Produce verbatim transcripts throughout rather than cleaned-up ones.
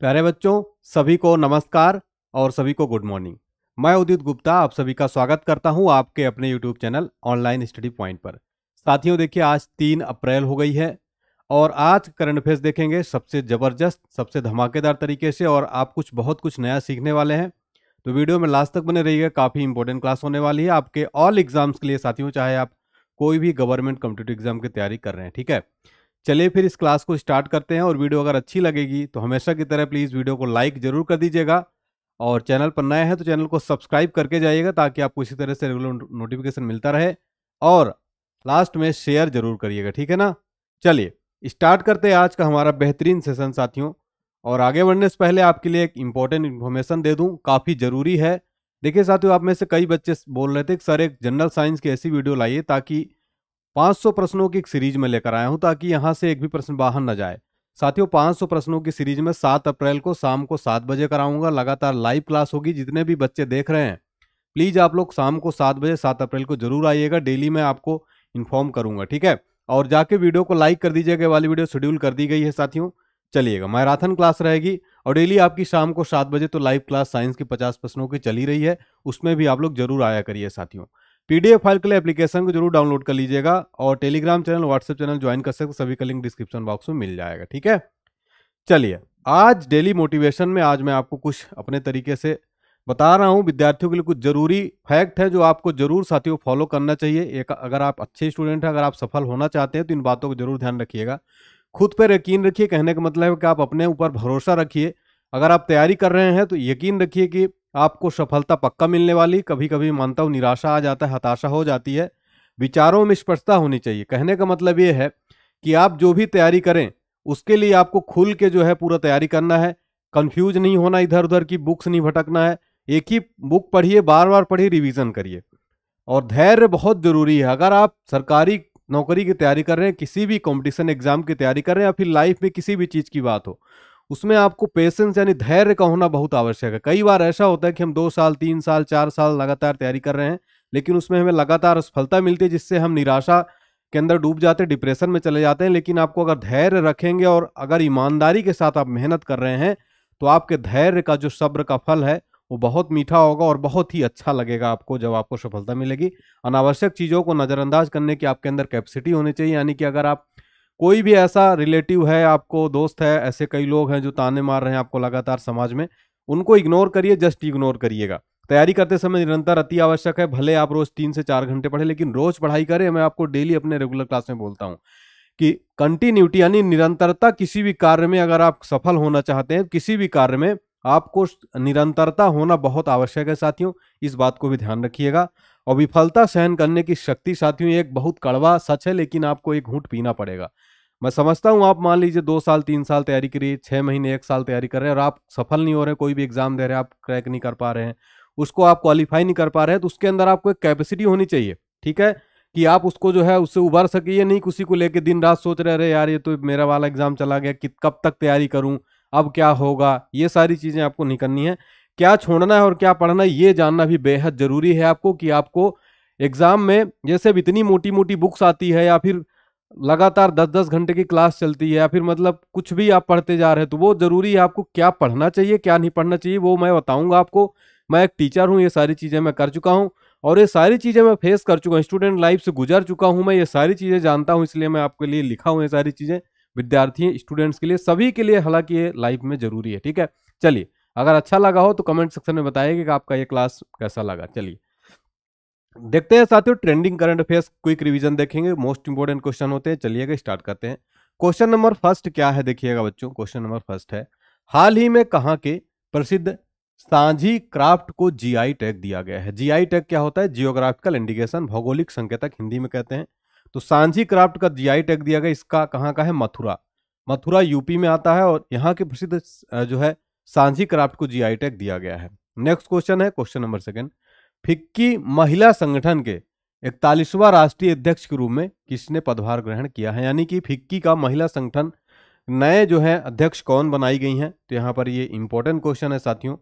प्यारे बच्चों, सभी को नमस्कार और सभी को गुड मॉर्निंग। मैं उदित गुप्ता आप सभी का स्वागत करता हूं आपके अपने YouTube channel online study point पर। साथियों देखिए, आज तीन अप्रैल हो गई है और आज करंट अफेयर्स देखेंगे सबसे ज़बरदस्त, सबसे धमाकेदार तरीके से, और आप कुछ बहुत कुछ नया सीखने वाले हैं। तो वीडियो में लास्ट तक बने रहिएगा, काफ़ी इंपॉर्टेंट क्लास होने वाली है आपके ऑल एग्जाम्स के लिए। साथियों चाहे आप कोई भी गवर्नमेंट कॉम्पिटिटिव एग्जाम की तैयारी कर रहे हैं, ठीक है। चलिए फिर इस क्लास को स्टार्ट करते हैं, और वीडियो अगर अच्छी लगेगी तो हमेशा की तरह प्लीज़ वीडियो को लाइक ज़रूर कर दीजिएगा, और चैनल पर नए हैं तो चैनल को सब्सक्राइब करके जाइएगा ताकि आपको इसी तरह से रेगुलर नोटिफिकेशन मिलता रहे, और लास्ट में शेयर जरूर करिएगा, ठीक है ना। चलिए स्टार्ट करते हैं आज का हमारा बेहतरीन सेशन साथियों। और आगे बढ़ने से पहले आपके लिए एक इम्पॉर्टेंट इन्फॉर्मेशन दे दूं, काफ़ी ज़रूरी है। देखिए साथियों, आप में से कई बच्चे बोल रहे थे कि सर एक जनरल साइंस की ऐसी वीडियो लाइए ताकि पाँच सौ प्रश्नों की एक सीरीज में लेकर आया हूँ, ताकि यहाँ से एक भी प्रश्न बाहर न जाए। साथियों पाँच सौ प्रश्नों की सीरीज में सात अप्रैल को शाम को सात बजे कराऊंगा। लगातार लाइव क्लास होगी। जितने भी बच्चे देख रहे हैं प्लीज़ आप लोग शाम को सात बजे सात अप्रैल को जरूर आइएगा। डेली मैं आपको इन्फॉर्म करूंगा, ठीक है। और जाके वीडियो को लाइक कर दीजिएगा। वाली वीडियो शेड्यूल कर दी गई है साथियों। चलिएगा, मैराथन क्लास रहेगी और डेली आपकी शाम को सात बजे तो लाइव क्लास साइंस की पचास प्रश्नों की चली रही है, उसमें भी आप लोग जरूर आया करिए साथियों। पीडीएफ फाइल के लिए एप्लीकेशन को जरूर डाउनलोड कर लीजिएगा, और Telegram channel WhatsApp channel join कर सकते, सभी का लिंक डिस्क्रिप्शन बॉक्स में मिल जाएगा, ठीक है। चलिए आज डेली मोटिवेशन में आज मैं आपको कुछ अपने तरीके से बता रहा हूं विद्यार्थियों के लिए। कुछ जरूरी फैक्ट है जो आपको जरूर साथियों फॉलो करना चाहिए। एक अगर आप अच्छे स्टूडेंट हैं, अगर आप सफल होना चाहते हैं तो इन बातों को जरूर ध्यान रखिएगा। खुद पर यकीन रखिए, कहने का मतलब है कि आप अपने ऊपर भरोसा रखिए। अगर आप तैयारी कर रहे हैं तो यकीन रखिए कि आपको सफलता पक्का मिलने वाली। कभी कभी मानता हूँ निराशा आ जाता है, हताशा हो जाती है। विचारों में स्पष्टता होनी चाहिए। कहने का मतलब ये है कि आप जो भी तैयारी करें उसके लिए आपको खुल के जो है पूरा तैयारी करना है। कंफ्यूज नहीं होना, इधर उधर की बुक्स नहीं भटकना है। एक ही बुक पढ़िए, बार बार पढ़िए, रिवीजन करिए, और धैर्य बहुत ज़रूरी है। अगर आप सरकारी नौकरी की तैयारी कर रहे हैं, किसी भी कॉम्पिटिशन एग्जाम की तैयारी कर रहे हैं, या फिर लाइफ में किसी भी चीज़ की बात हो, उसमें आपको पेशेंस यानी धैर्य का होना बहुत आवश्यक है। कई बार ऐसा होता है कि हम दो साल तीन साल चार साल लगातार तैयारी कर रहे हैं, लेकिन उसमें हमें लगातार असफलता मिलती है, जिससे हम निराशा के अंदर डूब जाते हैं, डिप्रेशन में चले जाते हैं। लेकिन आपको अगर धैर्य रखेंगे और अगर ईमानदारी के साथ आप मेहनत कर रहे हैं तो आपके धैर्य का जो सब्र का फल है वो बहुत मीठा होगा और बहुत ही अच्छा लगेगा आपको जब आपको सफलता मिलेगी। अनावश्यक चीज़ों को नज़रअंदाज करने की आपके अंदर कैपेसिटी होनी चाहिए, यानी कि अगर आप कोई भी ऐसा रिलेटिव है, आपको दोस्त है, ऐसे कई लोग हैं जो ताने मार रहे हैं आपको लगातार समाज में, उनको इग्नोर करिए, जस्ट इग्नोर करिएगा। तैयारी करते समय निरंतर अति आवश्यक है। भले आप रोज़ तीन से चार घंटे पढ़े, लेकिन रोज़ पढ़ाई करें। मैं आपको डेली अपने रेगुलर क्लास में बोलता हूँ कि कंटिन्यूटी यानी निरंतरता, किसी भी कार्य में अगर आप सफल होना चाहते हैं, किसी भी कार्य में आपको निरंतरता होना बहुत आवश्यक है साथियों। इस बात को भी ध्यान रखिएगा। और विफलता सहन करने की शक्ति साथियों एक बहुत कड़वा सच है, लेकिन आपको एक घूंट पीना पड़ेगा। मैं समझता हूँ आप मान लीजिए दो साल तीन साल तैयारी करिए, छः महीने एक साल तैयारी कर रहे हैं और आप सफल नहीं हो रहे, कोई भी एग्जाम दे रहे हैं आप क्रैक नहीं कर पा रहे हैं, उसको आप क्वालिफाई नहीं कर पा रहे हैं, तो उसके अंदर आपको एक कैपेसिटी होनी चाहिए, ठीक है, कि आप उसको जो है उससे उभर सकिए। नहीं उसी को लेकर दिन रात सोच रहे, अरे यार ये तो मेरा वाला एग्जाम चला गया, कि कब तक तैयारी करूँ, अब क्या होगा, ये सारी चीज़ें आपको नहीं करनी है। क्या छोड़ना है और क्या पढ़ना है ये जानना भी बेहद ज़रूरी है आपको, कि आपको एग्ज़ाम में जैसे अब इतनी मोटी मोटी बुक्स आती है, या फिर लगातार दस दस घंटे की क्लास चलती है, या फिर मतलब कुछ भी आप पढ़ते जा रहे हैं, तो वो ज़रूरी है आपको क्या पढ़ना चाहिए क्या नहीं पढ़ना चाहिए वो मैं बताऊँगा आपको। मैं एक टीचर हूँ, ये सारी चीज़ें मैं कर चुका हूँ और ये सारी चीज़ें मैं फेस कर चुका हूँ, स्टूडेंट लाइफ से गुजर चुका हूँ, मैं ये सारी चीज़ें जानता हूँ, इसलिए मैं आपके लिए लिखा हूँ ये सारी चीज़ें विद्यार्थी स्टूडेंट्स के लिए, सभी के लिए, हालांकि ये लाइफ में ज़रूरी है, ठीक है। चलिए अगर अच्छा लगा हो तो कमेंट सेक्शन में बताइएगा कि आपका ये क्लास कैसा लगा। चलिए देखते हैं साथियों trending current affairs, quick revision देखेंगे, मोस्ट इंपोर्टेंट क्वेश्चन होते हैं। चलिएगा स्टार्ट करते हैं। क्वेश्चन नंबर फर्स्ट क्या है देखिएगा बच्चों। क्वेश्चन नंबर फर्स्ट है, हाल ही में कहाँ के प्रसिद्ध सांझी क्राफ्ट को जीआई टैग दिया गया है। जीआई टैग क्या होता है? जियोग्राफिकल इंडिकेशन, भौगोलिक संकेतक हिंदी में कहते हैं। तो सांझी क्राफ्ट का जीआई टैग दिया गया, इसका कहाँ का है? मथुरा। मथुरा यूपी में आता है और यहाँ के प्रसिद्ध जो है सांझी क्राफ्ट को जीआई टैग दिया गया है। नेक्स्ट क्वेश्चन है क्वेश्चन नंबर सेकंड, फिक्की महिला संगठन के इकतालीसवां राष्ट्रीय अध्यक्ष के रूप में किसने पदभार ग्रहण किया है? यानी कि फिक्की का महिला संगठन नए जो है अध्यक्ष कौन बनाई गई हैं? तो यहाँ पर ये इंपॉर्टेंट क्वेश्चन है साथियों,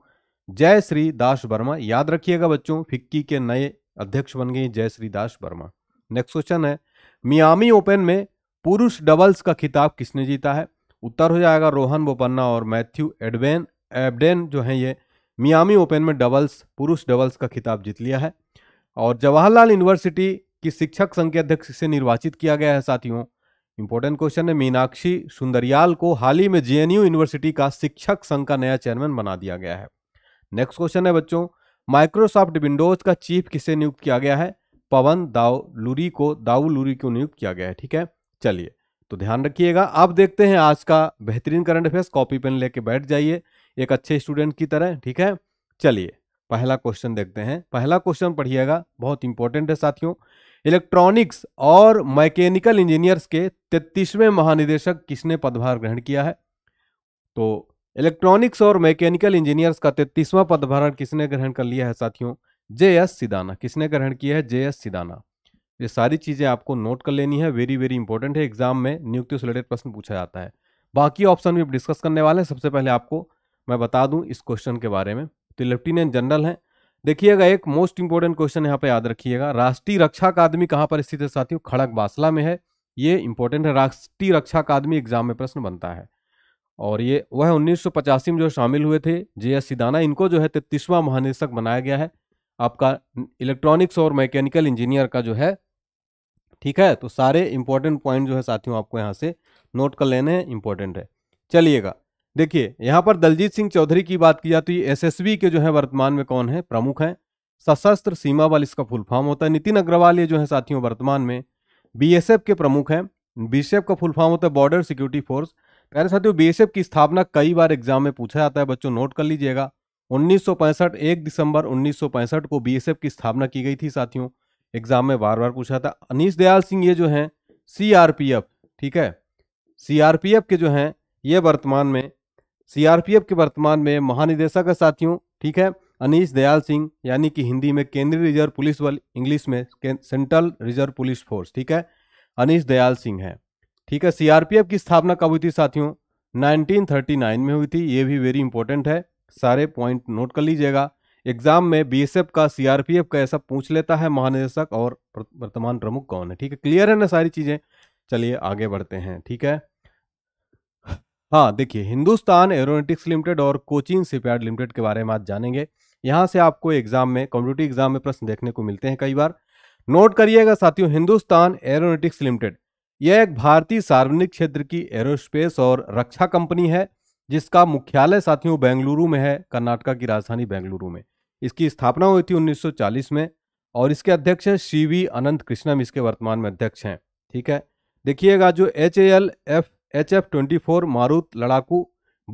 जय श्री दास वर्मा। याद रखिएगा बच्चों, फिक्की के नए अध्यक्ष बन गई जय श्री दास वर्मा। नेक्स्ट क्वेश्चन है, मियामी ओपन में पुरुष डबल्स का खिताब किसने जीता है? उत्तर हो जाएगा रोहन बोपन्ना और मैथ्यू एडवेन एबडेन जो हैं ये मियामी ओपन में डबल्स पुरुष डबल्स का खिताब जीत लिया है। और जवाहरलाल यूनिवर्सिटी की शिक्षक संघ के अध्यक्ष से निर्वाचित किया गया है। साथियों इंपॉर्टेंट क्वेश्चन है, मीनाक्षी सुंदरियाल को हाल ही में जेएनयू यूनिवर्सिटी का शिक्षक संघ का नया चेयरमैन बना दिया गया है। नेक्स्ट क्वेश्चन है बच्चों, माइक्रोसॉफ्ट विंडोज का चीफ किसे नियुक्त किया गया है? पवन दाउलूरी को दाउलूरी को नियुक्त किया गया है। ठीक है, चलिए तो ध्यान रखिएगा। अब देखते हैं आज का बेहतरीन करंट अफेयर्स। कॉपी पेन लेके बैठ जाइए एक अच्छे स्टूडेंट की तरह। ठीक है, चलिए पहला क्वेश्चन देखते हैं। पहला क्वेश्चन पढ़िएगा, बहुत इंपॉर्टेंट है साथियों। इलेक्ट्रॉनिक्स और मैकेनिकल इंजीनियर्स के तैंतीसवें महानिदेशक किसने पदभार ग्रहण किया है? तो इलेक्ट्रॉनिक्स और मैकेनिकल इंजीनियर्स का तैंतीसवां पदभार किसने ग्रहण कर लिया है साथियों? J S Sidana. किसने ग्रहण किया है? J S Sidana. ये सारी चीज़ें आपको नोट कर लेनी है, वेरी वेरी इंपॉर्टेंट है। एग्जाम में नियुक्ति से रिलेटेड प्रश्न पूछा जाता है। बाकी ऑप्शन भी आप डिस्कस करने वाले हैं। सबसे पहले आपको मैं बता दूं इस क्वेश्चन के बारे में, तो लेफ्टिनेंट जनरल हैं। देखिएगा, एक मोस्ट इंपॉर्टेंट क्वेश्चन यहाँ पे याद रखिएगा। राष्ट्रीय रक्षा अकादमी कहाँ पर स्थित है साथियों? खड़कवासला में है। ये इंपॉर्टेंट है। राष्ट्रीय रक्षा अकादमी एग्जाम में प्रश्न बनता है। और ये वह उन्नीस सौ पचासी में जो शामिल हुए थे जे एस सिदाना, इनको जो है तैंतीसवां महानिदेशक बनाया गया है आपका इलेक्ट्रॉनिक्स और मैकेनिकल इंजीनियर का जो है। ठीक है, तो सारे इंपॉर्टेंट पॉइंट जो है साथियों आपको यहाँ से नोट कर लेने हैं, इंपॉर्टेंट है। चलिएगा, देखिए यहाँ पर दलजीत सिंह चौधरी की बात की जाती है। एसएसबी के जो है वर्तमान में कौन है? प्रमुख हैं। सशस्त्र सीमा बल इसका फुल फॉर्म होता है। नितिन अग्रवाल ये जो है साथियों वर्तमान में बीएसएफ के प्रमुख हैं। बीएसएफ का फुल फॉर्म होता है बॉर्डर सिक्योरिटी फोर्स। प्यारे साथियों, बीएसएफ की स्थापना कई बार एग्जाम में पूछा जाता है, बच्चों नोट कर लीजिएगा। उन्नीस सौ पैंसठ एक दिसंबर उन्नीस सौ पैंसठ को बीएसएफ की स्थापना की गई थी साथियों, एग्जाम में बार बार पूछा था। अनिश दयाल सिंह ये जो हैं सीआरपीएफ, ठीक है, सीआरपीएफ के जो हैं ये वर्तमान में सीआरपीएफ के वर्तमान में महानिदेशक है साथियों। ठीक है, अनिश दयाल सिंह, यानी कि हिंदी में केंद्रीय रिजर्व पुलिस बल, इंग्लिश में सेंट्रल रिजर्व पुलिस फोर्स। ठीक है, अनिश दयाल सिंह है। ठीक है, सीआरपीएफ की स्थापना कब हुई थी साथियों? उन्नीस सौ उनतालीस में हुई थी। ये भी वेरी इंपॉर्टेंट है, सारे पॉइंट नोट कर लीजिएगा। एग्जाम में बीएसएफ का, सीआरपीएफ का ऐसा पूछ लेता है महानिदेशक और वर्तमान प्रमुख कौन है। ठीक है, क्लियर है ना सारी चीज़ें। चलिए आगे बढ़ते हैं। ठीक है, हाँ देखिए, हिंदुस्तान एरोनॉटिक्स लिमिटेड और कोचीन शिपयार्ड लिमिटेड के बारे में आज जानेंगे। यहाँ से आपको एग्जाम में, कॉम्पिटिटिव एग्जाम में प्रश्न देखने को मिलते हैं कई बार, नोट करिएगा साथियों। हिंदुस्तान एरोनॉटिक्स लिमिटेड यह एक भारतीय सार्वजनिक क्षेत्र की एरोस्पेस और रक्षा कंपनी है, जिसका मुख्यालय साथियों बेंगलुरु में है, कर्नाटका की राजधानी बेंगलुरु में। इसकी स्थापना हुई थी उन्नीस सौ चालीस में और इसके अध्यक्ष हैं सी वी अनंत कृष्णम, इसके वर्तमान में अध्यक्ष हैं। ठीक है, देखिएगा जो H A L F H F twenty four Marut लड़ाकू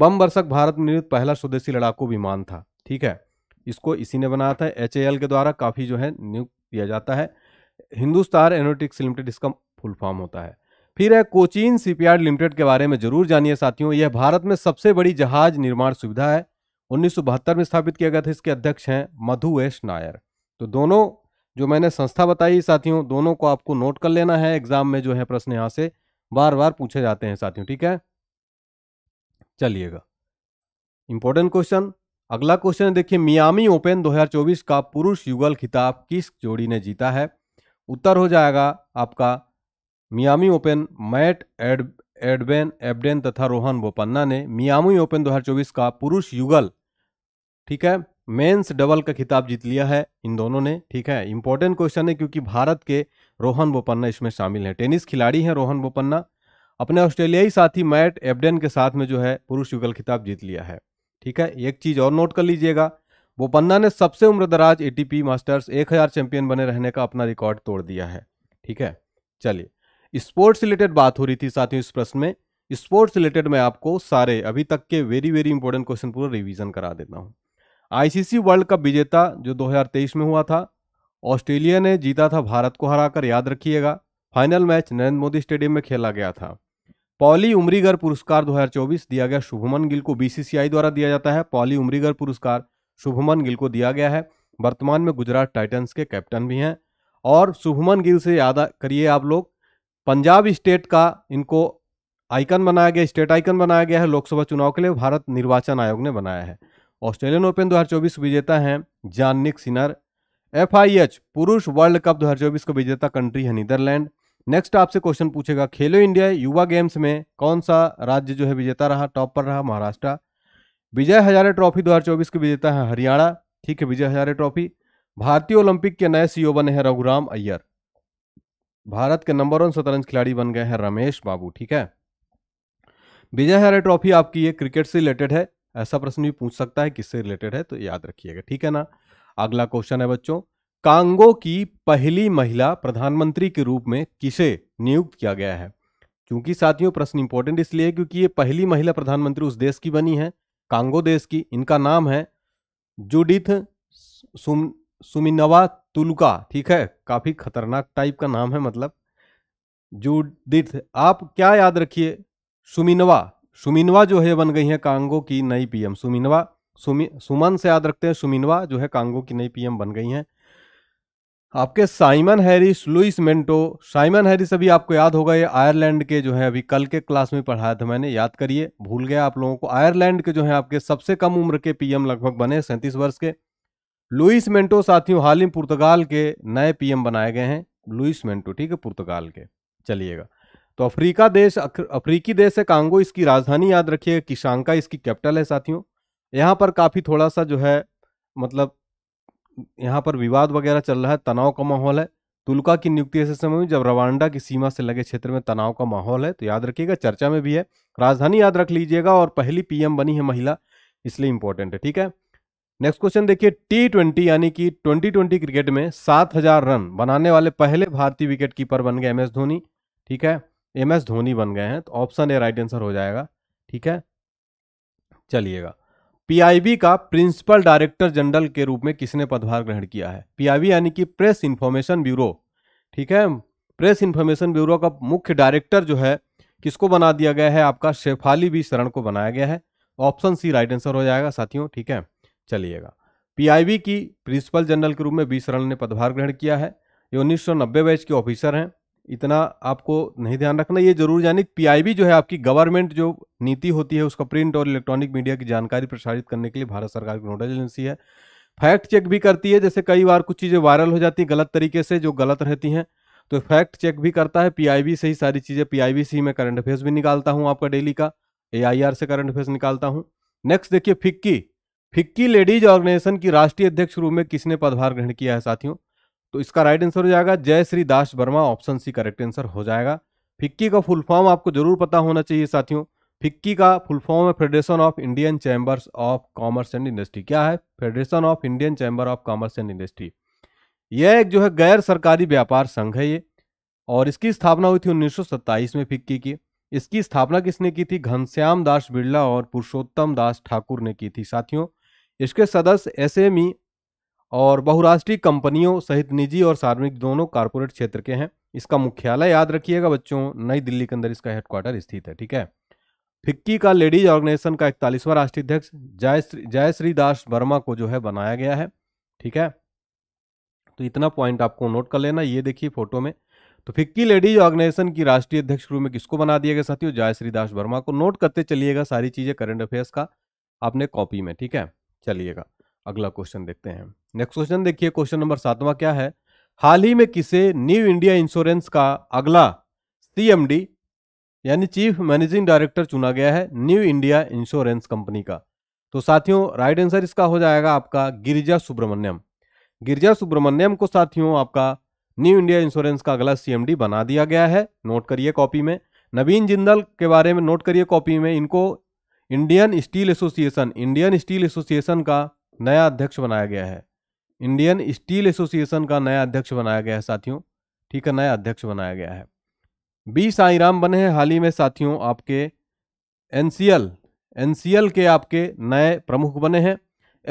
बम वर्षक भारत में निर्मित पहला स्वदेशी लड़ाकू विमान था। ठीक है, इसको इसी ने बनाया था, एच ए एल के द्वारा काफ़ी जो है नियुक्त किया जाता है। हिंदुस्तान एरोनॉटिक्स लिमिटेड इसका फुल फॉर्म होता है। फिर है कोचीन शिपयार्ड लिमिटेड के बारे में जरूर जानिए साथियों। यह भारत में सबसे बड़ी जहाज निर्माण सुविधा है, उन्नीस सौ बहत्तर में स्थापित किया गया था। इसके अध्यक्ष हैं मधु एस नायर। तो दोनों जो मैंने संस्था बताई साथियों, दोनों को आपको नोट कर लेना है। एग्जाम में जो है प्रश्न यहाँ से बार बार पूछे जाते हैं साथियों। ठीक है, चलिएगा, इंपॉर्टेंट क्वेश्चन। अगला क्वेश्चन देखिए, मियामी ओपन दो हज़ार चौबीस का पुरुष युगल खिताब किस जोड़ी ने जीता है? उत्तर हो जाएगा आपका मियामी ओपन मैट एड एडवेन एबडेन तथा रोहन बोपन्ना ने मियामी ओपन दो हज़ार चौबीस का पुरुष युगल, ठीक है, मेंस डबल का खिताब जीत लिया है इन दोनों ने। ठीक है, इंपॉर्टेंट क्वेश्चन है क्योंकि भारत के रोहन बोपन्ना इसमें शामिल हैं। टेनिस खिलाड़ी हैं रोहन बोपन्ना, अपने ऑस्ट्रेलियाई साथी मैट एबडेन के साथ में जो है पुरुष युगल खिताब जीत लिया है। ठीक है, एक चीज़ और नोट कर लीजिएगा, बोपन्ना ने सबसे उम्रदराज एटीपी मास्टर्स एक हज़ार चैंपियन बने रहने का अपना रिकॉर्ड तोड़ दिया है। ठीक है, चलिए स्पोर्ट्स रिलेटेड बात हो रही थी साथियों इस प्रश्न में। स्पोर्ट्स रिलेटेड मैं आपको सारे अभी तक के वेरी वेरी इंपॉर्टेंट क्वेश्चन पूरा रिविजन करा देता हूँ। आईसीसी वर्ल्ड कप विजेता जो दो हज़ार तेईस में हुआ था, ऑस्ट्रेलिया ने जीता था भारत को हराकर, याद रखिएगा। Final match Narendra Modi stadium में खेला गया था। पॉली उमरीगर पुरस्कार दो हज़ार चौबीस दिया गया शुभमन गिल को, बीसीसीआई द्वारा दिया जाता है। पॉली उमरीगर पुरस्कार शुभमन गिल को दिया गया है, वर्तमान में गुजरात टाइटंस के कैप्टन भी हैं। और शुभमन गिल से याद करिए आप लोग, पंजाब स्टेट का इनको आइकन बनाया गया, स्टेट आइकन बनाया गया है लोकसभा चुनाव के लिए, भारत निर्वाचन आयोग ने बनाया है। ऑस्ट्रेलियन ओपन दो हज़ार चौबीस विजेता हैं Jannik Sinner. F I H पुरुष वर्ल्ड कप दो हज़ार चौबीस का विजेता कंट्री है नीदरलैंड। नेक्स्ट आपसे क्वेश्चन पूछेगा, खेलो इंडिया युवा गेम्स में कौन सा राज्य जो है विजेता रहा? टॉप पर रहा महाराष्ट्र। विजय हजारे ट्रॉफी दो हज़ार चौबीस के विजेता है हरियाणा, ठीक है, विजय हजारे ट्रॉफी। भारतीय ओलंपिक के नए सीईओ बने हैं रघुराम अय्यर। भारत के नंबर वन शतरंज खिलाड़ी बन गए हैं रमेश बाबू, ठीक है। विजय हजारे ट्रॉफी आपकी ये क्रिकेट से रिलेटेड है, ऐसा प्रश्न भी पूछ सकता है किससे रिलेटेड है, तो याद रखिएगा, ठीक है ना। अगला क्वेश्चन है बच्चों, कांगो की पहली महिला प्रधानमंत्री के रूप में किसे नियुक्त किया गया है? क्योंकि साथियों प्रश्न इंपॉर्टेंट इसलिए है क्योंकि ये पहली महिला प्रधानमंत्री उस देश की बनी है, कांगो देश की। इनका नाम है जुडिथ सुम सुमिनवा तुलुका, ठीक है, काफी खतरनाक टाइप का नाम है, मतलब जुडिथ। आप क्या याद रखिए, सुमिनवा सुमिनवा जो है बन गई है कांगो की नई पीएम। सुमिनवा सुमि सुमन से याद रखते हैं, सुमिनवा जो है कांगो की नई पीएम बन गई हैं। आपके साइमन हैरिस, लुइस मेंटो। साइमन हैरिस अभी आपको याद होगा, ये आयरलैंड के जो है, अभी कल के क्लास में पढ़ाया था मैंने, याद करिए, भूल गया आप लोगों को। आयरलैंड के जो है आपके सबसे कम उम्र के पीएम लगभग बने, सैंतीस वर्ष के। लुइस मेंटो साथियों हाल ही में पुर्तगाल के नए पीएम बनाए गए हैं, लुइस मेंटो, ठीक है, पुर्तगाल के। चलिएगा, तो अफ्रीका देश, अफ्रीकी देश है कांगो, इसकी राजधानी याद रखिए, किशांका इसकी कैपिटल है साथियों। यहाँ पर काफ़ी थोड़ा सा जो है, मतलब यहाँ पर विवाद वगैरह चल रहा है, तनाव का माहौल है। तुलका की नियुक्ति ऐसे समय हुई जब रवांडा की सीमा से लगे क्षेत्र में तनाव का माहौल है, तो याद रखिएगा, चर्चा में भी है। राजधानी याद रख लीजिएगा, और पहली पीएम बनी है महिला, इसलिए इंपॉर्टेंट है, ठीक है। नेक्स्ट क्वेश्चन देखिए, टी ट्वेंटी यानी कि ट्वेंटी ट्वेंटी क्रिकेट में सात हज़ार रन बनाने वाले पहले भारतीय विकेट कीपर बन गए एम एस धोनी, ठीक है, एम एस धोनी बन गए हैं, तो ऑप्शन ए राइट आंसर हो जाएगा, ठीक है। चलिएगा, पीआईबी का प्रिंसिपल डायरेक्टर जनरल के रूप में किसने पदभार ग्रहण किया है? पीआईबी यानी कि प्रेस इन्फॉर्मेशन ब्यूरो, ठीक है, प्रेस इन्फॉर्मेशन ब्यूरो का मुख्य डायरेक्टर जो है किसको बना दिया गया है? आपका शेफाली बी शरण को बनाया गया है, ऑप्शन सी राइट आंसर हो जाएगा साथियों, ठीक है। चलिएगा, पीआईबी की प्रिंसिपल जनरल के रूप में बी शरण ने पदभार ग्रहण किया है, ये उन्नीस सौ नब्बे बैच के ऑफिसर हैं, इतना आपको नहीं ध्यान रखना, ये जरूर जानिए। पीआईबी जो है आपकी गवर्नमेंट जो नीति होती है उसका प्रिंट और इलेक्ट्रॉनिक मीडिया की जानकारी प्रसारित करने के लिए भारत सरकार की नोडल एजेंसी है। फैक्ट चेक भी करती है, जैसे कई बार कुछ चीज़ें वायरल हो जाती हैं गलत तरीके से, जो गलत रहती हैं, तो फैक्ट चेक भी करता है। पीआईबी से ही सारी चीज़ें, पीआईबी से ही मैं करंट अफेयर्स भी निकालता हूँ आपका डेली का, एआईआर से करंट अफेयर्स निकालता हूँ। नेक्स्ट देखिए, फिक्की फिक्की लेडीज ऑर्गेनाइजेशन की राष्ट्रीय अध्यक्ष रूप में किसने पदभार ग्रहण किया है साथियों? तो इसका राइट आंसर हो जाएगा जय Shri Das Verma, option C correct answer हो जाएगा। फिक्की का फुल फॉर्म आपको जरूर पता होना चाहिए साथियों। फिक्की का फुल फॉर्म है federation of Indian chambers of commerce and industry. क्या है? Federation of Indian chamber of commerce and industry. यह एक जो है गैर सरकारी व्यापार संघ है ये, और इसकी स्थापना हुई थी उन्नीस सौ सत्ताईस में फिक्की की। इसकी स्थापना किसने की थी? घनश्याम दास बिरला और पुरुषोत्तम दास ठाकुर ने की थी साथियों। इसके सदस्य एस एम ई और बहुराष्ट्रीय कंपनियों सहित निजी और सार्वजनिक दोनों कॉर्पोरेट क्षेत्र के हैं। इसका मुख्यालय याद रखिएगा बच्चों नई दिल्ली के अंदर इसका हेडक्वार्टर स्थित है, ठीक है। फिक्की का लेडीज ऑर्गेनाइजेशन का इकतालीसवां राष्ट्रीय अध्यक्ष जय जय श्री दास वर्मा को जो है बनाया गया है, ठीक है। तो इतना पॉइंट आपको नोट कर लेना, ये देखिए फोटो में। तो फिक्की लेडीज ऑर्गेनाइजेशन की राष्ट्रीय अध्यक्ष रूप में किसको बना दिया गया साथियों? जय श्री दास वर्मा को। नोट करते चलिएगा सारी चीज़ें करंट अफेयर्स का आपने कॉपी में, ठीक है। चलिएगा, अगला क्वेश्चन देखते हैं। नेक्स्ट क्वेश्चन देखिए, क्वेश्चन नंबर सातवां क्या है? हाल ही में किसे न्यू इंडिया इंश्योरेंस का अगला सीएमडी यानी चीफ मैनेजिंग डायरेक्टर चुना गया है? न्यू इंडिया इंश्योरेंस कंपनी का। तो साथियों राइट आंसर इसका हो जाएगा आपका गिरिजा सुब्रमण्यम। गिरिजा सुब्रमण्यम को साथियों आपका न्यू इंडिया इंश्योरेंस का अगला सीएमडी बना दिया गया है। नोट करिए कॉपी में। नवीन जिंदल के बारे में नोट करिए कॉपी में। इनको Indian steel association Indian steel association का नया अध्यक्ष बनाया गया है। इंडियन स्टील एसोसिएशन का नया अध्यक्ष बनाया गया है साथियों, ठीक है, नया अध्यक्ष बनाया गया है। बी साईराम बने हैं हाल ही में साथियों आपके एनसीएल एनसीएल के आपके नए प्रमुख बने हैं।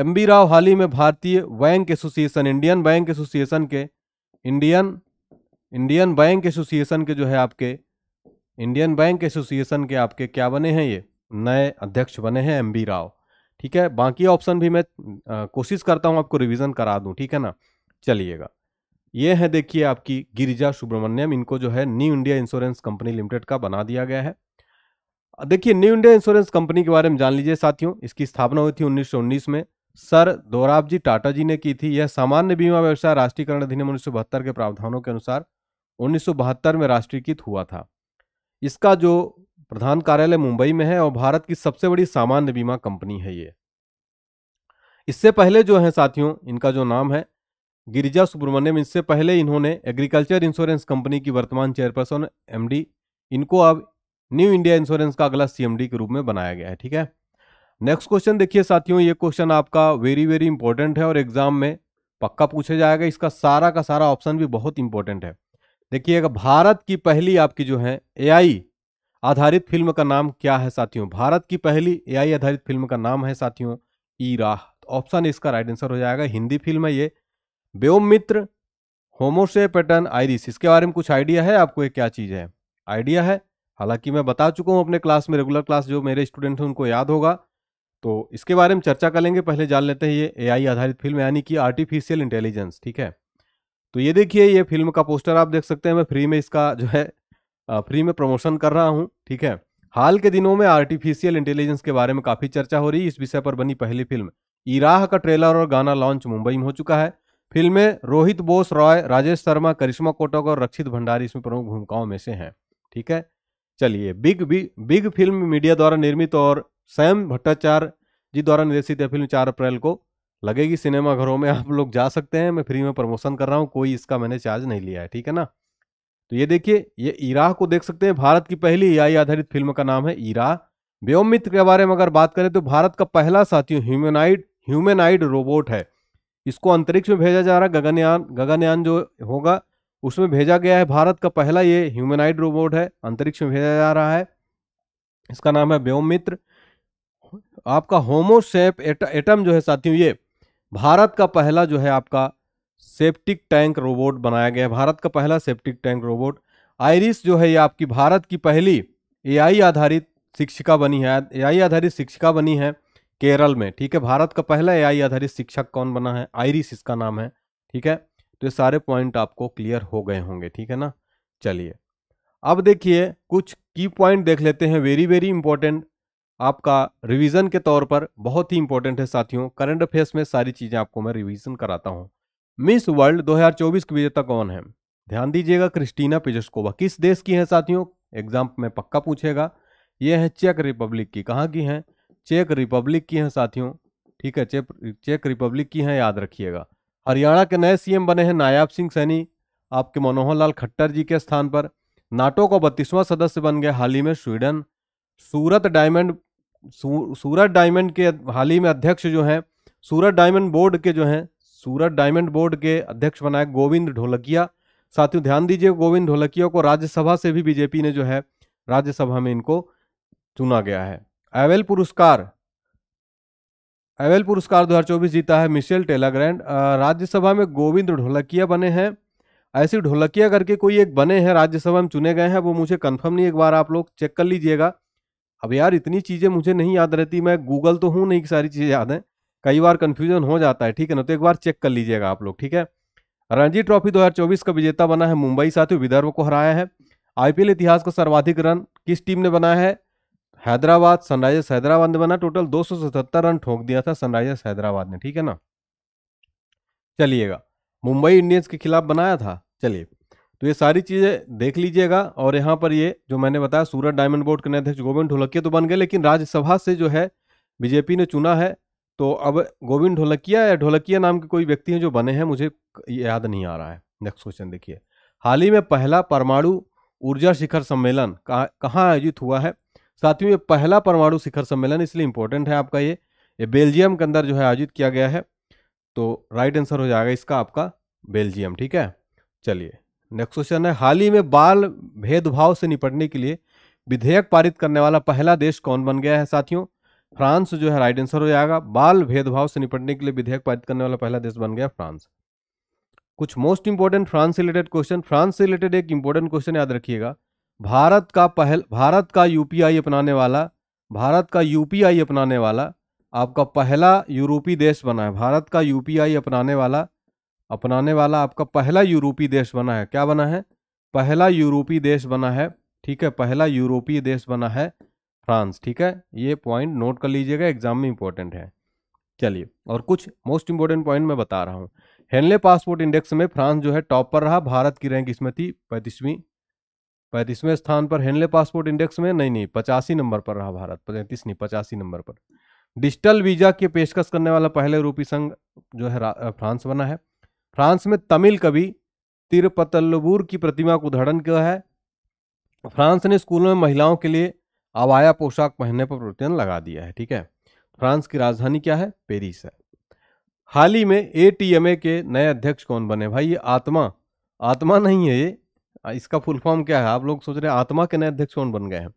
एम बी राव हाल ही में भारतीय bank association Indian bank association के इंडियन इंडियन बैंक एसोसिएशन के जो है आपके इंडियन बैंक एसोसिएशन के आपके क्या बने हैं? ये नए अध्यक्ष बने हैं एम बी राव, ठीक है। बाकी ऑप्शन भी मैं आ, कोशिश करता हूं आपको रिवीजन करा दूं, ठीक है ना। चलिएगा, ये है देखिए आपकी गिरिजा सुब्रमण्यम। इनको जो है new India insurance company limited का बना दिया गया है। देखिए न्यू इंडिया इंश्योरेंस कंपनी के बारे में जान लीजिए साथियों। इसकी स्थापना हुई थी उन्नीस सौ उन्नीस में सर दोराबजी टाटा जी ने की थी। यह सामान्य बीमा व्यवसाय राष्ट्रीकरण अधिनियम उन्नीस सौ बहत्तर के प्रावधानों के अनुसार उन्नीस सौ बहत्तर में राष्ट्रीयकृत हुआ था। इसका जो प्रधान कार्यालय मुंबई में है और भारत की सबसे बड़ी सामान्य बीमा कंपनी है ये। इससे पहले जो है साथियों, इनका जो नाम है गिरिजा सुब्रमण्यम, इससे पहले इन्होंने एग्रीकल्चर इंश्योरेंस कंपनी की वर्तमान चेयरपर्सन एमडी, इनको अब न्यू इंडिया इंश्योरेंस का अगला सीएमडी के रूप में बनाया गया है। ठीक है, नेक्स्ट क्वेश्चन देखिए साथियों, ये क्वेश्चन आपका वेरी वेरी इंपॉर्टेंट है और एग्जाम में पक्का पूछा जाएगा। इसका सारा का सारा ऑप्शन भी बहुत इंपॉर्टेंट है। देखिएगा, भारत की पहली आपकी जो है एआई आधारित फिल्म का नाम क्या है साथियों? भारत की पहली एआई आधारित फिल्म का नाम है साथियों ईरा। ऑप्शन इसका राइट आंसर हो जाएगा। हिंदी फिल्म है ये। व्योममित्र, होमोसे पैटर्न, आइरिस, इसके बारे में कुछ आइडिया है आपको? ये क्या चीज़ है? आइडिया है, हालांकि मैं बता चुका हूँ अपने क्लास में, रेगुलर क्लास जो मेरे स्टूडेंट हैं उनको याद होगा, तो इसके बारे में चर्चा कर लेंगे। पहले जान लेते हैं ये एआई आधारित फिल्म यानी कि आर्टिफिशियल इंटेलिजेंस। ठीक है, तो ये देखिए, ये फिल्म का पोस्टर आप देख सकते हैं। मैं फ्री में इसका जो है फ्री में प्रमोशन कर रहा हूँ। ठीक है, हाल के दिनों में आर्टिफिशियल इंटेलिजेंस के बारे में काफ़ी चर्चा हो रही है। इस विषय पर बनी पहली फिल्म ईराह का ट्रेलर और गाना लॉन्च मुंबई में हो चुका है। फिल्म में रोहित बोस रॉय, राजेश शर्मा, करिश्मा कोटक और रक्षित भंडारी इसमें प्रमुख भूमिकाओं में से हैं। ठीक है, चलिए, Big Big Big Film Media द्वारा निर्मित और सैम भट्टाचार्य जी द्वारा निर्देशित यह फिल्म चार अप्रैल को लगेगी सिनेमाघरों में। आप लोग जा सकते हैं, मैं फ्री में प्रमोशन कर रहा हूँ, कोई इसका मैंने चार्ज नहीं लिया है। ठीक है ना, तो ये देखिए, ये ईरा को देख सकते हैं। भारत की पहली एआई आधारित फिल्म का नाम है ईरा। व्योममित्र के बारे में अगर बात करें तो भारत का पहला साथियों ह्यूमैनॉइड ह्यूमैनॉइड रोबोट है। इसको अंतरिक्ष में भेजा जा रहा है। गगनयान गगनयान जो होगा उसमें भेजा गया है। भारत का पहला ये ह्यूमैनॉइड रोबोट है, अंतरिक्ष में भेजा जा रहा है। इसका नाम है व्योममित्र। आपका होमो सेप एट, एटम जो है साथियों, ये भारत का पहला जो है आपका सेप्टिक टैंक रोबोट बनाया गया है। भारत का पहला सेप्टिक टैंक रोबोट। आइरिस जो है ये आपकी भारत की पहली एआई आधारित शिक्षिका बनी है। एआई आधारित शिक्षिका बनी है केरल में। ठीक है, भारत का पहला एआई आधारित शिक्षक कौन बना है? आइरिस इसका नाम है। ठीक है, तो ये सारे पॉइंट आपको क्लियर हो गए होंगे। ठीक है ना, चलिए अब देखिए कुछ की पॉइंट देख लेते हैं। वेरी वेरी इंपॉर्टेंट, आपका रिवीजन के तौर पर बहुत ही इंपॉर्टेंट है साथियों। करंट अफेयर्स में सारी चीज़ें आपको मैं रिवीजन कराता हूँ। मिस वर्ल्ड दो हज़ार चौबीस की विजेता कौन है? ध्यान दीजिएगा, क्रिस्टीना पेजेस्कोवा। किस देश की है साथियों? एग्जाम में पक्का पूछेगा। ये है चेक रिपब्लिक की। कहाँ की हैं? चेक रिपब्लिक की हैं साथियों। ठीक है, चेक चेक रिपब्लिक की हैं, याद रखिएगा। हरियाणा के नए सीएम बने हैं नायाब सिंह सैनी, आपके मनोहर लाल खट्टर जी के स्थान पर। नाटो का बत्तीसवां सदस्य बन गया हाल ही में स्वीडन। सूरत डायमंड सू, सूरत डायमंड के हाल ही में अध्यक्ष जो हैं, सूरत डायमंड बोर्ड के जो हैं सूरत डायमंड बोर्ड के अध्यक्ष बनाए गोविंद ढोलकिया। साथियों ध्यान दीजिए, गोविंद ढोलकिया को राज्यसभा से भी बीजेपी ने जो है राज्यसभा में इनको चुना गया है। एवेल पुरस्कार एवेल पुरस्कार दो हज़ार चौबीस जीता है मिशेल टेलाग्रैंड। राज्यसभा में गोविंद ढोलकिया बने हैं, ऐसे ढोलकिया करके कोई एक बने हैं, राज्यसभा में चुने गए हैं। वो मुझे कंफर्म नहीं, एक बार आप लोग चेक कर लीजिएगा। अब यार इतनी चीज़ें मुझे नहीं याद रहती, मैं गूगल तो हूँ नहीं कि सारी चीज़ें याद हैं, कई बार कन्फ्यूजन हो जाता है। ठीक है ना, तो एक बार चेक कर लीजिएगा आप लोग। ठीक है, रणजी ट्रॉफी दो हज़ार चौबीस का विजेता बना है मुंबई साथियों, विदर्भ को हराया है। आईपीएल इतिहास का सर्वाधिक रन किस टीम ने बनाया है? हैदराबाद, सनराइजर्स हैदराबाद ने बना। टोटल दो सौ सतहत्तर रन ठोक दिया था सनराइजर्स हैदराबाद ने। ठीक है ना, चलिएगा, मुंबई इंडियंस के खिलाफ बनाया था। चलिए, तो ये सारी चीज़ें देख लीजिएगा। और यहाँ पर ये जो मैंने बताया, सूरत डायमंड बोर्ड के नए अध्यक्ष गोविंद ढोलकिया तो बन गए, लेकिन राज्यसभा से जो है बीजेपी ने चुना है। तो अब गोविंद ढोलकिया या ढोलकिया नाम के कोई व्यक्ति हैं जो बने हैं, मुझे याद नहीं आ रहा है। नेक्स्ट क्वेश्चन देखिए, हाल ही में पहला परमाणु ऊर्जा शिखर सम्मेलन कहाँ आयोजित हुआ है साथियों? ये पहला परमाणु शिखर सम्मेलन इसलिए इंपॉर्टेंट है आपका, ये ये बेल्जियम के अंदर जो है आयोजित किया गया है। तो राइट आंसर हो जाएगा इसका आपका बेल्जियम। ठीक है, चलिए नेक्स्ट क्वेश्चन है, हाल ही में बाल भेदभाव से निपटने के लिए विधेयक पारित करने वाला पहला देश कौन बन गया है साथियों? फ्रांस जो है राइट आंसर हो जाएगा। बाल भेदभाव से निपटने के लिए विधेयक पारित करने वाला पहला देश बन गया फ्रांस। कुछ मोस्ट इंपॉर्टेंट फ्रांस से रिलेटेड क्वेश्चन, फ्रांस से रिलेटेड एक इंपॉर्टेंट क्वेश्चन याद रखिएगा। भारत का पहल भारत का यूपीआई अपनाने वाला भारत का यूपीआई अपनाने वाला आपका पहला यूरोपीय देश बना है। भारत का यूपीआई अपनाने वाला अपनाने वाला आपका पहला यूरोपीय देश बना है। क्या बना है? पहला यूरोपीय देश बना है। ठीक है, पहला यूरोपीय देश बना है फ्रांस। ठीक है, ये पॉइंट नोट कर लीजिएगा, एग्जाम में इंपॉर्टेंट है। चलिए, और कुछ मोस्ट इंपॉर्टेंट पॉइंट मैं बता रहा हूँ। हेनले पासपोर्ट इंडेक्स में फ्रांस जो है टॉप पर रहा, भारत की रैंक इसमें थी पैंतीसवीं पैंतीसवें स्थान पर। हेनले पासपोर्ट इंडेक्स में नहीं नहीं पचासी नंबर पर रहा भारत, पैंतीस नहीं पचासी नंबर पर। डिजिटल वीजा की पेशकश करने वाला पहले यूरोपीय संघ जो है फ्रांस बना है। फ्रांस में तमिल कवि तिरुपतल्लुवर की प्रतिमा को उद्घाटन किया है। फ्रांस ने स्कूलों में महिलाओं के लिए आवाया पोशाक पहनने पर प्रतिबंध लगा दिया है। ठीक है, फ्रांस की राजधानी क्या है? पेरिस है। हाल ही में ए टी एम ए के नए अध्यक्ष कौन बने? भाई ये आत्मा आत्मा नहीं है, ये इसका फुल फॉर्म क्या है? आप लोग सोच रहे हैं आत्मा के नए अध्यक्ष कौन बन गए हैं,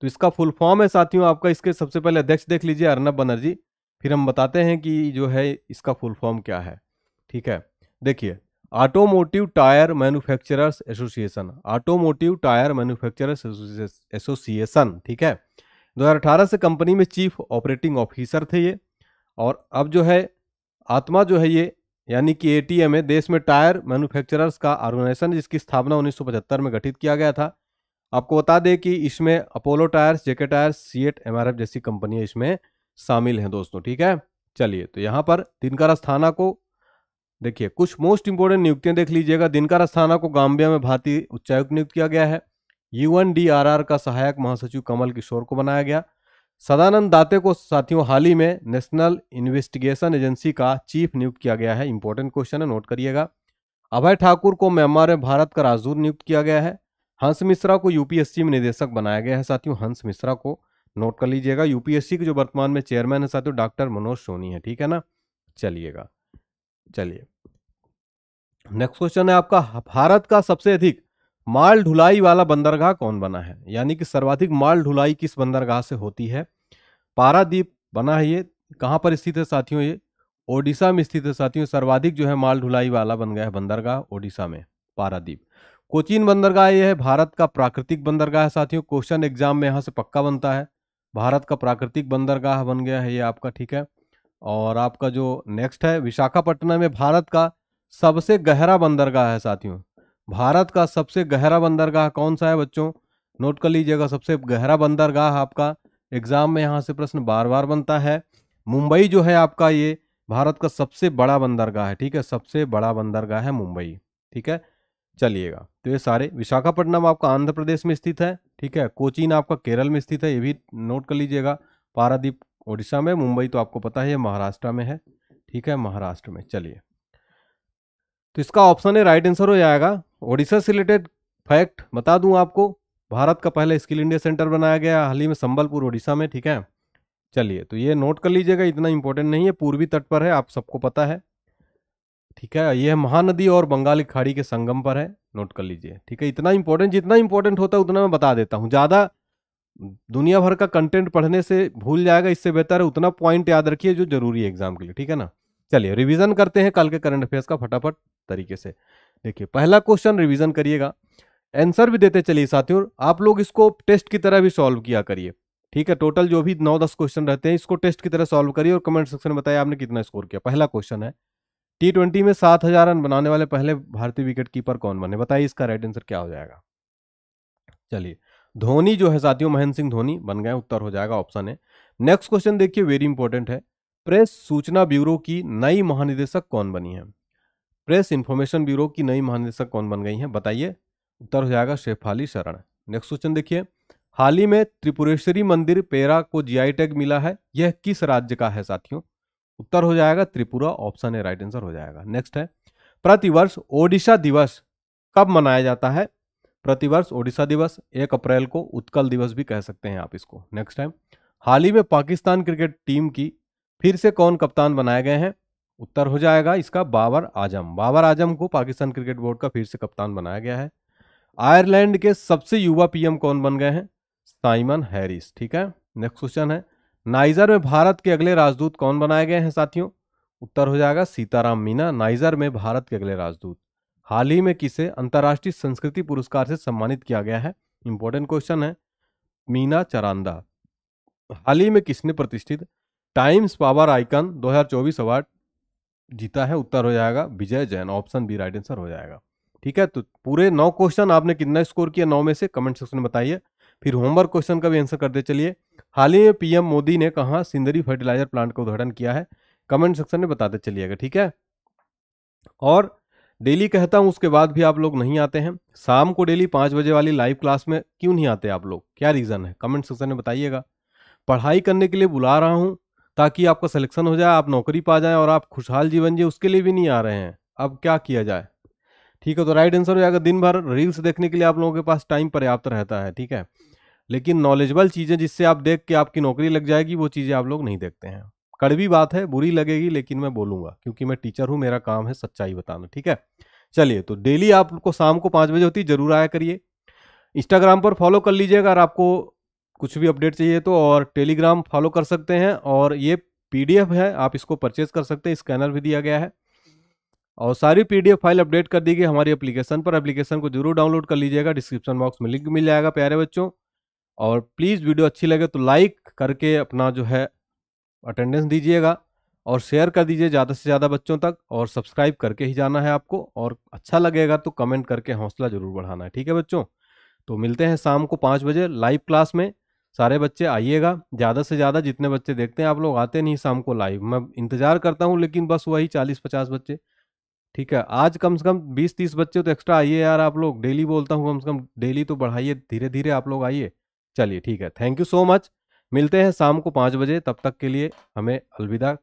तो इसका फुल फॉर्म है साथियों आपका। इसके सबसे पहले अध्यक्ष देख लीजिए अर्नब बनर्जी, फिर हम बताते हैं कि जो है इसका फुल फॉर्म क्या है। ठीक है, देखिए automotive tyre manufacturers association, automotive tyre manufacturers association. ठीक है, दो हज़ार अठारह से कंपनी में चीफ ऑपरेटिंग ऑफिसर थे ये, और अब जो है आत्मा जो है ये यानी कि ए टी एम है देश में टायर मैन्युफैक्चरर्स का ऑर्गेनाइजेशन, जिसकी स्थापना उन्नीस सौ पचहत्तर में गठित किया गया था। आपको बता दें कि इसमें Apollo tyres, JK tyres, CEAT, MRF जैसी कंपनियां इसमें शामिल हैं दोस्तों। ठीक है, चलिए तो यहाँ पर दिनकर अस्थाना को देखिए, कुछ मोस्ट इंपोर्टेंट नियुक्तियां देख लीजिएगा। दिनकर अस्थाना को गाम्बिया में भारतीय उच्चायुक्त नियुक्त किया गया है। U N D R R का सहायक महासचिव कमल किशोर को बनाया गया। सदानंद दाते को साथियों हाल ही में नेशनल इन्वेस्टिगेशन एजेंसी का चीफ नियुक्त किया गया है। इंपॉर्टेंट क्वेश्चन है, नोट करिएगा। अभय ठाकुर को म्यांमार में भारत का राजदूत नियुक्त किया गया है। हंस मिश्रा को यू पी एस सी में निदेशक बनाया गया है। साथियों हंस मिश्रा को नोट कर लीजिएगा। यू पी एस सी के जो वर्तमान में चेयरमैन है साथियों डॉक्टर मनोज सोनी है। ठीक है ना, चलिएगा चलिए नेक्स्ट क्वेश्चन है आपका, भारत का सबसे अधिक माल ढुलाई वाला बंदरगाह कौन बना है? यानी कि सर्वाधिक माल ढुलाई किस बंदरगाह से होती है? पारादीप बना है, ये कहाँ पर स्थित है साथियों? ये ओडिशा में स्थित है साथियों। सर्वाधिक जो है माल ढुलाई वाला बन गया है बंदरगाह ओडिशा में पारादीप। कोचीन बंदरगाह ये है भारत का प्राकृतिक बंदरगाह है साथियों। क्वेश्चन एग्जाम में यहाँ से पक्का बनता है, भारत का प्राकृतिक बंदरगाह बन गया है ये आपका। ठीक है, और आपका जो नेक्स्ट है विशाखापट्टनम में भारत का सबसे गहरा बंदरगाह है साथियों। भारत का सबसे गहरा बंदरगाह कौन सा है बच्चों? नोट कर लीजिएगा, सबसे गहरा बंदरगाह आपका एग्जाम में यहाँ से प्रश्न बार बार बनता है। मुंबई जो है आपका ये भारत का सबसे बड़ा बंदरगाह है। ठीक है, सबसे बड़ा बंदरगाह है मुंबई। ठीक है, चलिएगा तो ये सारे। विशाखापट्टनम आपका आंध्र प्रदेश में स्थित है। ठीक है, कोचीन आपका केरल में स्थित है, ये भी नोट कर लीजिएगा। पारादीप ओडिशा में, मुंबई तो आपको पता है ये महाराष्ट्र में है। ठीक है, महाराष्ट्र में। चलिए तो इसका ऑप्शन है राइट आंसर हो जाएगा। ओडिशा से रिलेटेड फैक्ट बता दूं आपको, भारत का पहला स्किल इंडिया सेंटर बनाया गया हाल ही में संबलपुर ओडिशा में। ठीक है, चलिए तो ये नोट कर लीजिएगा, इतना इंपॉर्टेंट नहीं है। पूर्वी तट पर है, आप सबको पता है। ठीक है, यह महानदी और बंगाल की खाड़ी के संगम पर है, नोट कर लीजिए। ठीक है, इतना इंपॉर्टेंट, जितना इंपॉर्टेंट होता है उतना मैं बता देता हूँ। ज़्यादा दुनिया भर का कंटेंट पढ़ने से भूल जाएगा, इससे बेहतर है उतना पॉइंट याद रखिए जो जरूरी है एग्जाम के लिए। ठीक है ना, चलिए रिवीजन करते हैं कल के करंट अफेयर्स का फटाफट तरीके से। देखिए पहला क्वेश्चन रिवीजन करिएगा, आंसर भी देते चलिए साथियों। आप लोग इसको टेस्ट की तरह भी सॉल्व किया करिए। ठीक है, टोटल जो भी नौ दस क्वेश्चन रहते हैं इसको टेस्ट की तरह सॉल्व करिए और कमेंट सेक्शन में बताइए आपने कितना स्कोर किया। पहला क्वेश्चन है, टी ट्वेंटी में सात हजार रन बनाने वाले पहले भारतीय विकेट कीपर कौन बने? बताइए इसका राइट आंसर क्या हो जाएगा। चलिए धोनी जो है साथियों, महेंद्र सिंह धोनी बन गए, उत्तर हो जाएगा ऑप्शन है। नेक्स्ट क्वेश्चन देखिए, वेरी इंपॉर्टेंट है, प्रेस सूचना ब्यूरो की नई महानिदेशक कौन बनी है? प्रेस इन्फॉर्मेशन ब्यूरो की नई महानिदेशक कौन बन गई हैं? बताइए, उत्तर हो जाएगा शेफाली शरण। नेक्स्ट क्वेश्चन देखिए, हाल ही में त्रिपुरेश्वरी मंदिर पेरा को जीआई टैग मिला है, यह किस राज्य का है साथियों? उत्तर हो जाएगा त्रिपुरा, ऑप्शन है राइट आंसर हो जाएगा। नेक्स्ट है, प्रतिवर्ष ओडिशा दिवस कब मनाया जाता है? प्रतिवर्ष ओडिशा दिवस एक अप्रैल को, उत्कल दिवस भी कह सकते हैं आप इसको। नेक्स्ट है, हाल ही में पाकिस्तान क्रिकेट टीम की फिर से कौन कप्तान बनाए गए हैं? उत्तर हो जाएगा इसका बाबर आजम। बाबर आजम को पाकिस्तान क्रिकेट बोर्ड का फिर से कप्तान बनाया गया है। आयरलैंड के सबसे युवा पी एम कौन बन गए हैं? Simon Harris. ठीक है, नेक्स्ट क्वेश्चन है, नाइजर में भारत के अगले राजदूत कौन बनाए गए हैं साथियों? उत्तर हो जाएगा सीताराम मीना, नाइजर में भारत के अगले राजदूत। हाल ही में किसे अंतर्राष्ट्रीय संस्कृति पुरस्कार से सम्मानित किया गया है? इंपॉर्टेंट क्वेश्चन है, मीना चरांदा। हाल ही में किसने प्रतिष्ठित टाइम्स पावर आइकन दो हज़ार चौबीस अवार्ड जीता है? उत्तर हो जाएगा Vijay Jain, option B right answer हो जाएगा। ठीक है, तो पूरे नौ क्वेश्चन आपने कितना स्कोर किया नौ में से, कमेंट सेक्शन में बताइए। फिर होमवर्क क्वेश्चन का भी आंसर करते चलिए, हाल ही में पीएम मोदी ने कहाँ सिंदरी फर्टिलाइजर प्लांट का उद्घाटन किया है? कमेंट सेक्शन में बताते चलिएगा। ठीक है, और डेली कहता हूं उसके बाद भी आप लोग नहीं आते हैं। शाम को डेली पाँच बजे वाली लाइव क्लास में क्यों नहीं आते आप लोग, क्या रीज़न है? कमेंट सेक्शन में बताइएगा। पढ़ाई करने के लिए बुला रहा हूं ताकि आपका सिलेक्शन हो जाए, आप नौकरी पा जाएं और आप खुशहाल जीवन जिए, उसके लिए भी नहीं आ रहे हैं। अब क्या किया जाए? ठीक है, तो राइट आंसर हो जाएगा दिन भर रील्स देखने के लिए आप लोगों के पास टाइम पर्याप्त रहता है, ठीक है, लेकिन नॉलेजेबल चीज़ें जिससे आप देख के आपकी नौकरी लग जाएगी वो चीज़ें आप लोग नहीं देखते हैं। कड़वी बात है, बुरी लगेगी, लेकिन मैं बोलूँगा क्योंकि मैं टीचर हूँ, मेरा काम है सच्चाई बताना, ठीक है। चलिए, तो डेली आपको शाम को पाँच बजे होती, जरूर आया करिए। इंस्टाग्राम पर फॉलो कर लीजिएगा अगर आपको कुछ भी अपडेट चाहिए तो, और टेलीग्राम फॉलो कर सकते हैं। और ये पीडीएफ है, आप इसको परचेज कर सकते हैं, स्कैनर भी दिया गया है और सारी पीडीएफ फाइल अपडेट कर दी गई हमारी एप्लीकेशन पर। एप्लीकेशन को जरूर डाउनलोड कर लीजिएगा, डिस्क्रिप्शन बॉक्स में लिंक मिल जाएगा प्यारे बच्चों। और प्लीज़ वीडियो अच्छी लगे तो लाइक करके अपना जो है अटेंडेंस दीजिएगा और शेयर कर दीजिए ज़्यादा से ज़्यादा बच्चों तक, और सब्सक्राइब करके ही जाना है आपको, और अच्छा लगेगा तो कमेंट करके हौसला ज़रूर बढ़ाना है, ठीक है बच्चों। तो मिलते हैं शाम को पाँच बजे लाइव क्लास में, सारे बच्चे आइएगा, ज़्यादा से ज़्यादा जितने बच्चे देखते हैं आप लोग, आते नहीं शाम को लाइव, मैं इंतज़ार करता हूँ लेकिन बस वही चालीस पचास बच्चे, ठीक है। आज कम से कम बीस तीस बच्चे तो एक्स्ट्रा आइए यार आप लोग, डेली बोलता हूँ कम से कम डेली तो बढ़ाइए, धीरे धीरे आप लोग आइए। चलिए ठीक है, थैंक यू सो मच, मिलते हैं शाम को पाँच बजे, तब तक के लिए हमें अलविदा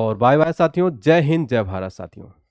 और बाय बाय साथियों। जय हिंद, जय भारत साथियों।